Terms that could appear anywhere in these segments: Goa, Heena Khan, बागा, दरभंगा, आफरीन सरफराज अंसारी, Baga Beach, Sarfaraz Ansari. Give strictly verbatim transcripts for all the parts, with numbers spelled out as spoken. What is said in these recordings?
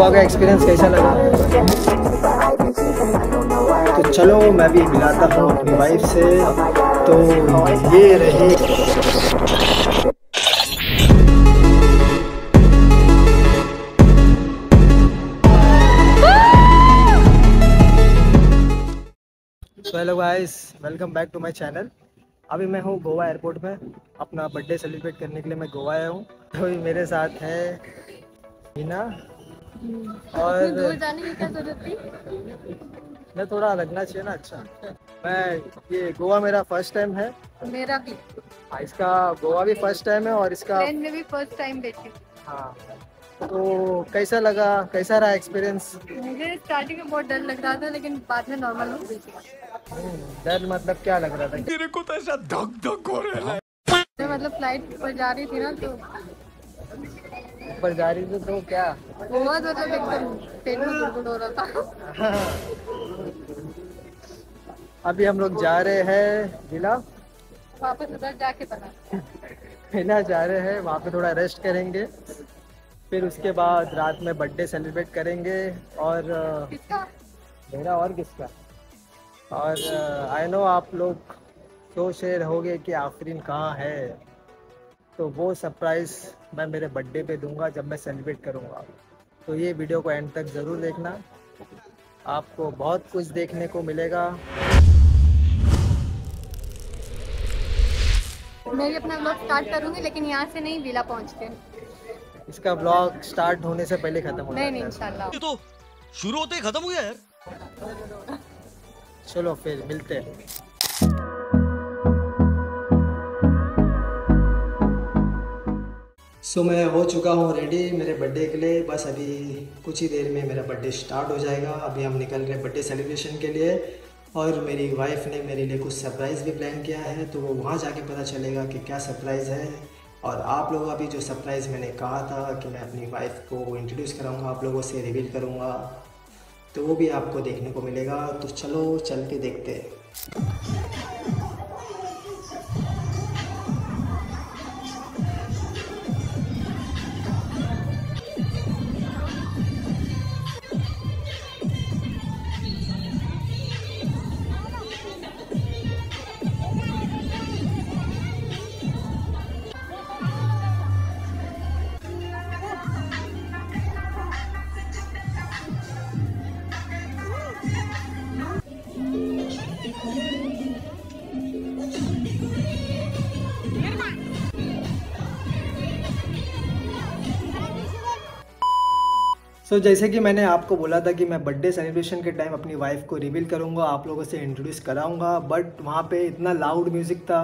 गोवा का एक्सपीरियंस कैसा लगा? तो चलो मैं भी मिलाता हूँ अपनी वाइफ से। तो ये रही तो hello guys, welcome back to my channel. अभी मैं हूँ गोवा एयरपोर्ट में, अपना बर्थडे सेलिब्रेट करने के लिए मैं गोवा आया हूँ। अभी मेरे साथ है हीना। और इतनी दूर जाने की क्या जरूरत थी? मैं थोड़ा लगना चाहिए ना। अच्छा, मैं ये गोवा मेरा फर्स्ट टाइम है। मेरा भी। इसका गोवा भी फर्स्ट टाइम है और इसका ट्रेन में भी फर्स्ट टाइम बैठी। हाँ, तो कैसा लगा, कैसा रहा एक्सपीरियंस? मुझे स्टार्टिंग में बहुत डर लग रहा था, लेकिन बाद में नॉर्मल हो गया। डर मतलब क्या लग रहा था? मेरे को तो ऐसा धक धक हो रहा है। मतलब फ्लाइट पर जा रही थी ना, तो ऊपर जा रही थी तो क्या हुआ तो एकदम पेट में गुड़गुड़ हो रहा था। अभी हम लोग जा रहे हैं जिला वापस, उधर जाके बना बिना जा रहे हैं, वहाँ पे थोड़ा रेस्ट करेंगे, फिर उसके बाद रात में बर्थडे सेलिब्रेट करेंगे। और किसका? मेरा और किसका। और आई नो आप लोग सोच रहे होंगे कि आफरीन कहाँ है, तो वो सरप्राइज़ मैं मेरे बर्थडे पे दूंगा जब मैं सेलिब्रेट करूँगा। तो ये वीडियो को एंड तक ज़रूर देखना, आपको बहुत कुछ देखने को मिलेगा। मैं भी अपना व्लॉग स्टार्ट करूँगी, लेकिन यहाँ से नहीं, विला पहुँच के। इसका ब्लॉग स्टार्ट होने से पहले खत्म हो नहीं, नहीं इंशाल्लाह। ये तो शुरू होते ही खत्म हो गया यार। चलो फिर मिलते हैं। सो so, मैं हो चुका हूँ रेडी मेरे बर्थडे के लिए। बस अभी कुछ ही देर में मेरा बर्थडे स्टार्ट हो जाएगा। अभी हम निकल रहे बर्थडे सेलिब्रेशन के लिए, और मेरी वाइफ ने मेरे लिए कुछ सरप्राइज़ भी प्लान किया है, तो वो वहाँ जाके पता चलेगा कि क्या सरप्राइज़ है। और आप लोग अभी जो सरप्राइज़ मैंने कहा था कि मैं अपनी वाइफ को इंट्रोड्यूस कराऊंगा, आप लोगों से रिवील करूंगा, तो वो भी आपको देखने को मिलेगा। तो चलो चल के देखते हैं। सो so, जैसे कि मैंने आपको बोला था कि मैं बर्थडे सेलिब्रेशन के टाइम अपनी वाइफ को रिवील करूंगा, आप लोगों से इंट्रोड्यूस कराऊंगा, बट वहाँ पे इतना लाउड म्यूज़िक था,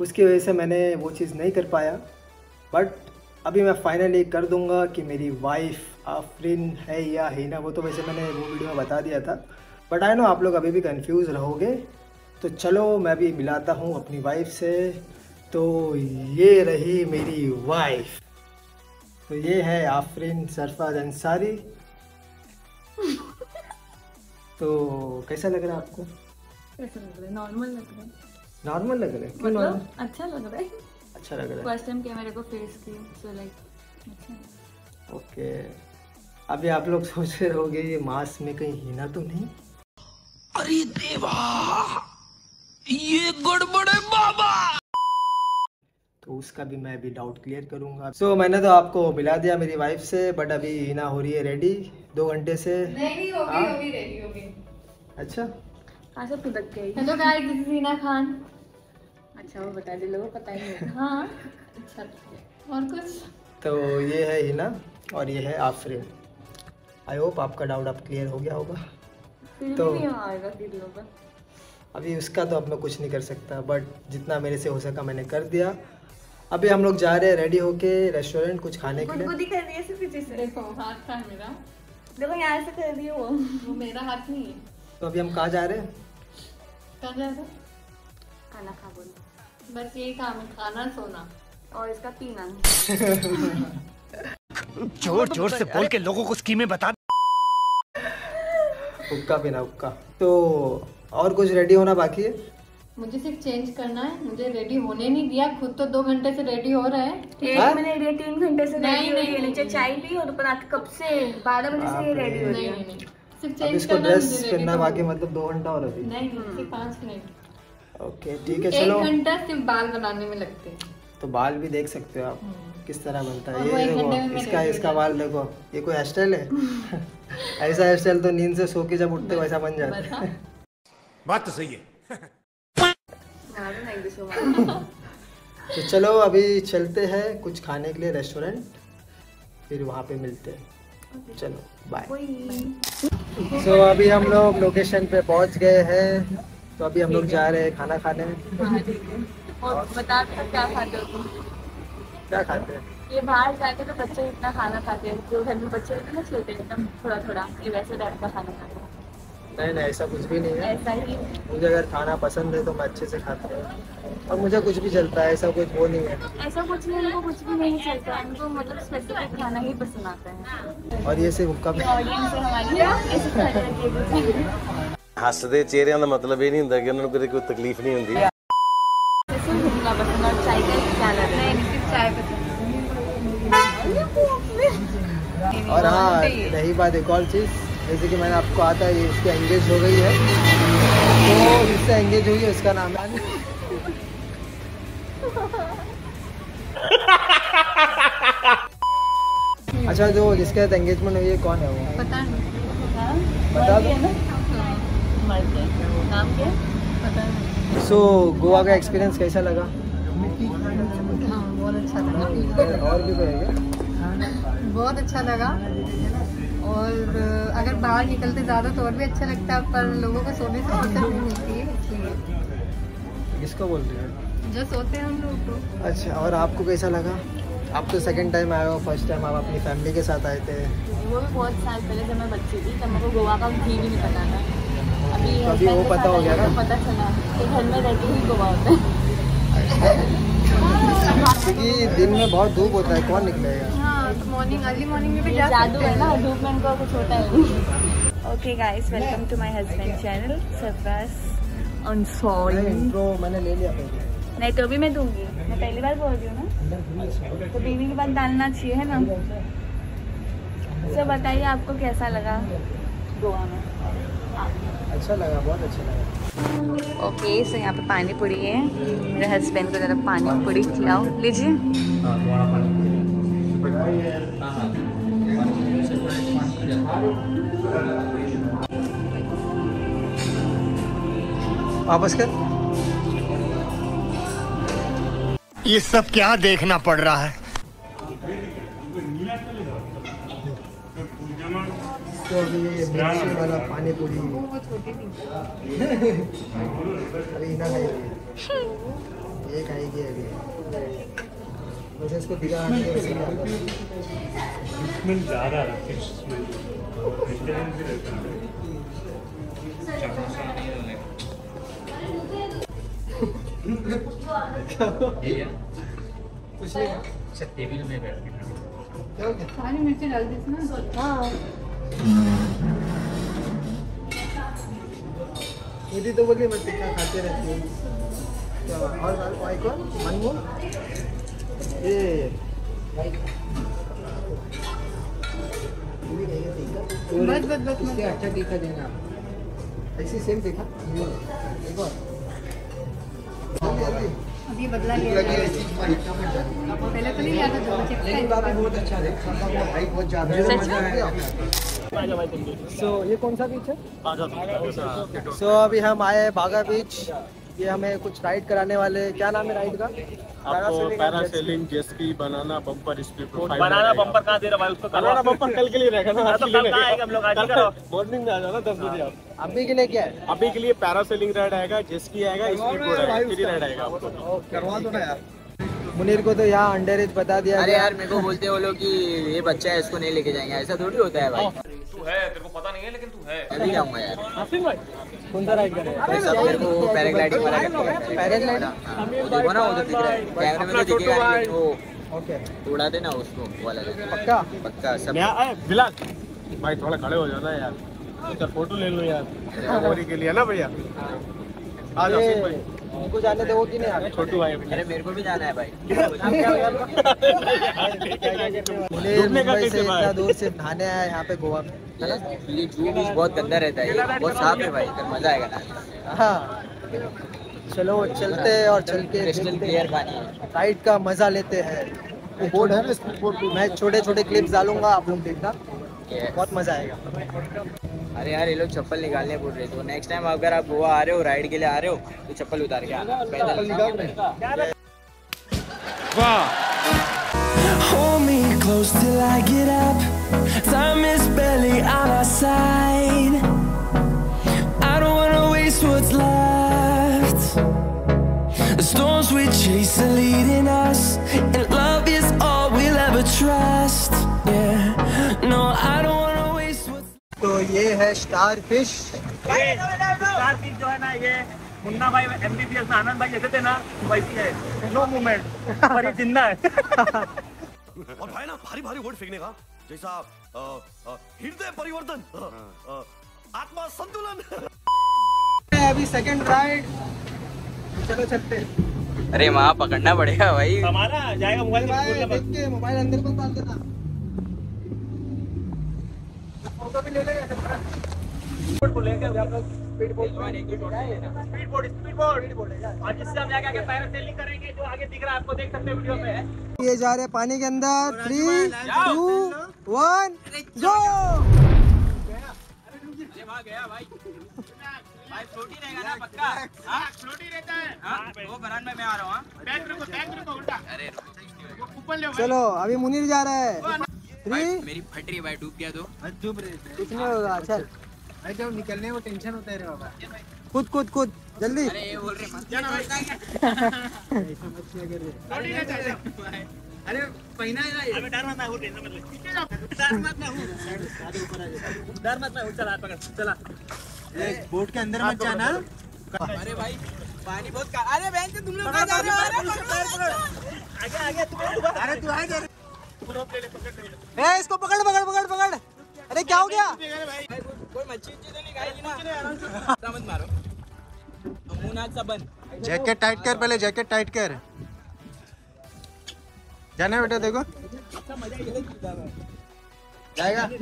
उसकी वजह से मैंने वो चीज़ नहीं कर पाया। बट अभी मैं फाइनली कर दूंगा कि मेरी वाइफ आफरीन है या हीना। वो तो वैसे मैंने वो वीडियो में बता दिया था, बट आई नो आप लोग अभी भी कन्फ्यूज़ रहोगे। तो चलो मैं भी मिलाता हूँ अपनी वाइफ से। तो ये रही मेरी वाइफ। तो ये है आफरीन सरफराज अंसारी। तो कैसा लग रहा है आपको? कैसा लग रहा है? नॉर्मल लग रहा है। नॉर्मल लग रहा है? मतलब अच्छा लग रहा है। अच्छा लग रहा है। फर्स्ट टाइम कैमरे को फेस की, सो लाइक अच्छा। ओके, अभी आप लोग सोच रहे होंगे ये मास्क में कहीं हीना तो नहीं। अरे देवा, ये गड़बड़ है बाबा। तो उसका भी मैं अभी डाउट क्लियर करूंगा। सो so, मैंने तो आपको मिला दिया मेरी वाइफ से, बट अभी हीना हो रही है रेडी दो घंटे से। नहीं होगी, होगी रेडी होगी। अच्छा आशा तो दक गई। Hello guys, this is Heena Khan. अच्छा वो बता दे, लोगों को पता ही नहीं। हाँ अच्छा, और कुछ? तो ये है हीना और ये है आफरीन। आई होप आपका डाउट अब क्लियर हो गया होगा। तो अभी उसका तो अब मैं कुछ नहीं कर सकता, बट जितना मेरे से हो सका मैंने कर दिया। अभी हम लोग जा रहे हैं रेडी होके रेस्टोरेंट कुछ खाने के लिए। गुदगुदी कर रही है से पीछे से। देखो हाथ था मेरा, देखो यहाँ से कर रही है वो वो मेरा हाथ नहीं है। तो अभी हम कहाँ जा रहे हैं? कहाँ जा रहे हैं? खाना खा बोलो, बस यही काम है, खाना सोना और इसका पीना। जोर जोर से बोल के लोगों को स्कीमें बता। हुक्का पीना, हुक्का। तो और कुछ रेडी होना बाकी है? मुझे सिर्फ चेंज करना है, मुझे रेडी होने नहीं दिया। खुद तो दो घंटे से रेडी हो रहा है, एक मैंने रेडी तीन घंटे से रेडी हो रही है। नीचे चाय पी और ऊपर आके कब से बारह बजे से ये रेडी हो रही है। नहीं नहीं सिर्फ चेंज करना, ड्रेस करना बाकी, मतलब दो घंटा और अभी नहीं नहीं पाँच मिनट। ओके ठीक है चलो। एक घंटा सिर्फ बाल बनाने में लगते हैं, तो बाल भी देख सकते हो आप किस तरह बनता है। ये देखो इसका इसका बाल देखो, ये कोई हेयर स्टाइल है? ऐसा हेयर स्टाइल तो नींद से सो के जब उठते वैसा बन जाता है। बात तो सही है। तो चलो अभी चलते हैं कुछ खाने के लिए रेस्टोरेंट, फिर वहाँ पे मिलते हैं। चलो बाय। सो so, अभी हम लोग लोकेशन पे पहुँच गए हैं, तो अभी हम लोग जा रहे हैं खाना खाने। और बता क्या खाते हो तुम? क्या खाते हैं? ये बाहर जाके तो बच्चे इतना खाना खाते हैं, जो घर में बच्चे होते हैं ना छोटे एकदम थोड़ा थोड़ा, ये वैसे टाइप का खाना खाते हैं। नहीं नहीं ऐसा कुछ भी नहीं है, ऐसा ही। मुझे अगर खाना पसंद है तो मैं अच्छे से खाता हूँ और मुझे कुछ भी चलता है, ऐसा कुछ वो नहीं है। ऐसा कुछ नहीं, उनको कुछ भी नहीं चलता, उनको मतलब स्पेसिफिक खाना ही पसंद आता है। और ये सिर्फ उनका ऑडियंस हमारी हंसते चेहरे का मतलब ये नहीं होता कि उन्होंने कोई तकलीफ नहीं होती। घूमना पसंद और चाय का ख्याल आता है, चाय पसंद। और हाँ यही बात एक और चीज़, जैसे कि मैंने आपको आता है, ये इसकी एंगेज हो गई है, तो इससे एंगेज हुई है, इसका नाम है। अच्छा जो जिसके साथ एंगेजमेंट हुई है कौन है वो? पता नहीं। बता दो नाम क्या? पता नहीं। सो गोवा का एक्सपीरियंस कैसा लगा? हाँ बहुत अच्छा लगा। और भी कहेगा? बहुत अच्छा लगा। और अगर बाहर निकलते ज़्यादा तो और भी अच्छा लगता है, पर लोगों को सोने से फुर्सत नहीं मिलती है इसलिए। किसको बोलते हैं? जो सोते हैं हम लोग को। अच्छा और आपको कैसा लगा? आप तो सेकंड टाइम आए हो, फर्स्ट टाइम आप अपनी फैमिली के साथ आए थे। वो भी बहुत साल पहले जब मैं बच्ची थी तब मेरे को गोवा का भी नहीं पता था, अभी अभी वो पता हो गया ना, पता चला कि घर में रहते ही गोवा होता है। कि दिन में बहुत धूप होता है, कौन निकलेगा? तो मॉर्निंग अर्ली मॉर्निंग में भी जा सकते हैं ना, धूप में उनको कुछ होता है। Okay guys welcome to my husband channel Sarfaraz Ansari. इनको मैंने ले लिया पहले, नहीं तो भी मैं दूंगी, मैं पहली बार बोल रही हूँ ना, तो बीवी के बाद डालना चाहिए है ना। सर बताइए आपको कैसा लगा गोवा में? अच्छा लगा, बहुत अच्छा लगा। ओके सो यहाँ पे पानी पूरी है, मेरे हस्बैंड को ज़रा पानी पूरी खिलाओ। लीजिए। वापस कर। ये सब क्या देखना पड़ रहा है? तो ये वाला पानी पूरी अभी ना खाएगी, ये खाएगी अभी। मुझे इसको दिखा ज़्यादा रखे कुछ नहीं, टेबल में बैठ के सारी मिर्ची डाल दी थी ना। हाँ दीदी तो बोलिए मैं तीखा खाते रहती हूँ। और आइकॉन मनमोहन ये बस बस बस इससे अच्छा देखा देना, ऐसी सेम देखा एक और। अब ये बदला लिया पहले तो नहीं लिया था, लेकिन बाबा बहुत अच्छा देखा, भाई बहुत ज़्यादा। सो ये कौन सा बीच है? बागा। सो अभी हम आए बागा बीच, ये हमें कुछ राइड कराने वाले। क्या नाम है राइड का? आपको parasailing, jet ski, banana bumper, split. Banana bumper कहाँ दे रहा भाई? उसको बनाना बम्पर कल के लिए रहेगा ना, तो कल आएगा हम लोग। आज मॉर्निंग में आ जाना दस बजे आप। अभी के लिए क्या है? अभी के लिए पैरासेलिंग राइड आएगा, जेट स्की आएगा, स्प्लिट राइड आएगा। करवा दो ना यार। मुनीर को तो यहाँ अंडर एज बता दिया। अरे यार मेरे को बोलते हो लोग कि ये बच्चा है इसको नहीं लेके जाएंगे, ऐसा थोड़ी होता है भाई। तू है तेरे को पता नहीं है लेकिन तू है। अभी जाऊंगा यार। आसिफ भाई कौन सा राइड करेगा? मेरे को पैराग्लाइडिंग वाला करना। पैराग्लाइडिंग देखो ना, वो तो दिख रहा है कैमरे में, तो दिखेगा वो। ओके उड़ा देना उसको वाला, पक्का पक्का सब। मैं बिलाल भाई थोड़ा खड़े हो जाना यार, फोटो ले लो यार मेमोरी के लिए ना भैया। उनको जाने दो कि नहीं? छोटू भाई अरे मेरे को भी जाना है भाई। मुंबई से इतना दूर से ठाणे आया यहाँ पे गोवा में, ये जू बीच बहुत गंदा रहता है, बहुत साफ है भाई, मजा आएगा। हाँ चलो चलते हैं और चल के क्रिस्टल क्लियर पानी राइड का मजा लेते हैं। वो बोर्ड है ना इसमें, मैं छोटे छोटे क्लिप्स डालूंगा, आप लोग देखना, बहुत मजा आएगा। अरे यार ये लोग चप्पल निकालने बोल रहे थे, तो नेक्स्ट टाइम अगर आप गोवा आ रहे हो, राइड के लिए आ रहे हो, तो चप्पल उतार के आना, पैदल निकाल। The storms we chase are leading us, and love is all we'll ever trust. Yeah, no, I don't wanna waste what's. तो ये है स्टारफिश। स्टारफिश जो है ना, ये मुन्ना भाई एमबीबीएस में आनंद भाई जैसे थे ना, वैसी है। नो मूवमेंट पर ये जिंदा है। और भाई ना भारी भारी वर्ड फेंकने का, जैसा हृदय परिवर्तन, आत्मा संतुलन। अभी सेकंड राइड, चलो चलते। अरे वहाँ पकड़ना पड़ेगा भाई, हमारा जाएगा मोबाइल के, मोबाइल अंदर को डाल देना, फोटो भी ले लेंगे। स्पीड बोर्ड लेके आप लोग, speed board speed board speed board और जिससे हम आगे आगे पैरासेलिंग करेंगे, जो आगे दिख रहा है आपको देख सकते हैं वीडियो में। ये जा रहे पानी के अंदर, थ्री टू वन गो। गया भाई भाई, फ्लोटी रहेगा ना पक्का? हाँ फ्लोटी रहता है। हाँ वो बरान में मैं आ रहा हूँ, बैक रुको बैक रुको उल्टा। अरे वो ऊपर ले भाई। चलो अभी मुनीर जा रहा है। थ्री मेरी फट रही भाई, डूब गया तो डूब रहे, कुछ नहीं होगा। चल भाई जब निकलने को टेंशन होता है रे बाबा। कूद कूद कूद जल्दी। अरे ये बोल रहे मत, अरे पहना है ना, अबे डर मत ना हो, टेंशन मत ले, डर मत ना हो, सारे ऊपर आ जाओ, डर मत ना हो। चला पकड़, चला एक बोट के अंदर मत जाना। अरे भाई पानी बहुत का, अरे बहन से तुम लोग कहां जा रहे हो? आगे आगे तू, अरे तू आगे रोप ले ले, पकड़ ले। ए इसको पकड़ पकड़ पकड़ पकड़। अरे क्या हो गया भाई? कोई मच्छी चीज नहीं खाएगी ना, आराम से मत मारो। मुंह नाक सब बंद, जैकेट टाइट कर, पहले जैकेट टाइट कर। जाना बेटा, देखो अच्छा मजा ये जाएगा। ये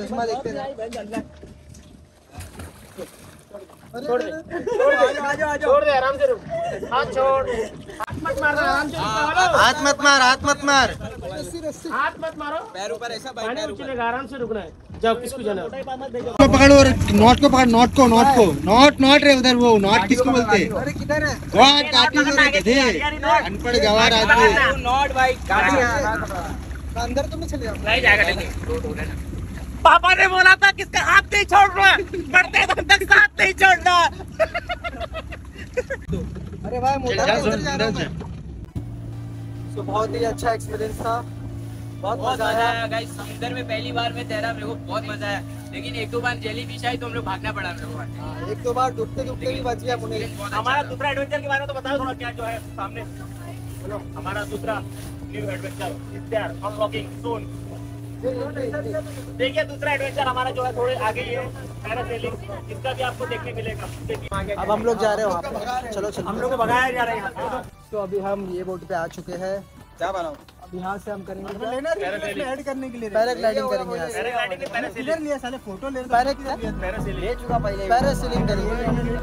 चश्मा देखते हैं, छोड़ दे छोड़ दे, आराम से रुक, हाथ छोड़, हाथ मत मारो, आराम से हाथ मत मार, हाथ मत मार, हाथ मत मारो, पैर ऊपर ऐसा बैठना है, आराम से रुकना है। जब किसको जाना है पकड़ो, नॉट को पकड़, नॉट को नॉट को नॉट नॉट रे उधर, वो नॉट किसको बोलते हैं? अरे किधर है नॉट? काटी जो है अनपढ़ गवार आदमी, नॉट भाई काटी। अंदर तो मैं चले जाऊं, नहीं जाएगा नहीं, पापा ने बोला था किसका हाथ नहीं छोड़ना, मरते दम तक साथ नहीं छोड़ना। अरे भाई मोटा अंदर जा रहा है। सो बहुत ही अच्छा एक्सपीरियंस था, बहुत मजा आया गाइस। समुद्र में पहली बार मैं तैरा, मेरे को बहुत मजा आया, लेकिन एक दो बार जेलीफिश आई तो हम लोग भागना पड़ा मेरे को। एक दो बार डूबते डूबते भी बच गया मुने। हमारा दूसरा एडवेंचर के बारे में तो बताओ थोड़ा, क्या जो है सामने बोलो। हमारा दूसरा new adventure is there unlocking soon. देखिए दूसरा एडवेंचर हमारा जो है थोड़े आगे ही है, पैरासेलिंग, इसका भी आपको देखने मिलेगा। अब हम लोग जा रहे हैं वहाँ पे, चलो चलो हम लोग को भगाया जा रहा है यहाँ। तो अभी हम ये बोट पे आ चुके हैं, क्या बनाओ? अब यहाँ से हम करेंगे पैराग्लाइडिंग करने के लिए, पैराग्लाइडिंग करेंगे, साले फोटो ले चुका, पैरासेलिंग करेंगे।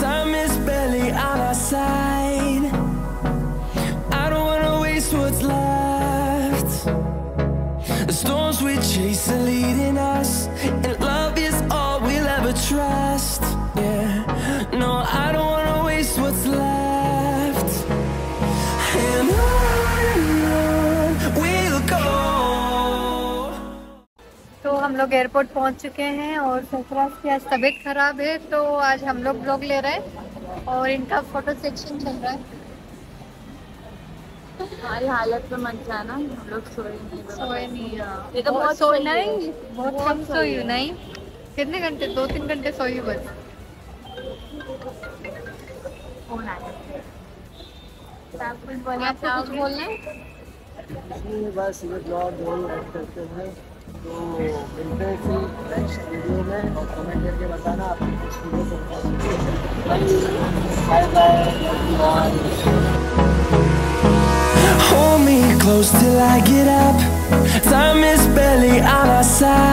Time is barely on our side. I don't wanna waste what's left. The storms we chase are leading us, and love is all we'll ever trust. Yeah, no, I don't wanna waste what's left. And on we'll go. तो हम लोग airport पहुँच चुके हैं, और सरफराज की आज तबीयत खराब है, तो आज हम लोग ब्लॉग ले रहे हैं और इनका फोटो सेक्शन चल रहा है। हमारी हालत पे मत जाना, हम लोग सोए नहीं सोए नहीं तो बहुत सोए नहीं, बहुत कम सोई हूँ। नहीं कितने घंटे? दो तीन घंटे सोई हूँ बस। आपको कुछ बोलना है? बस ये ब्लॉग करते हैं। तो मिलते हैं फिर नेक्स्ट वीडियो में, और कमेंट करके बताना आपकी नेक्स्ट वीडियो को। Bye bye.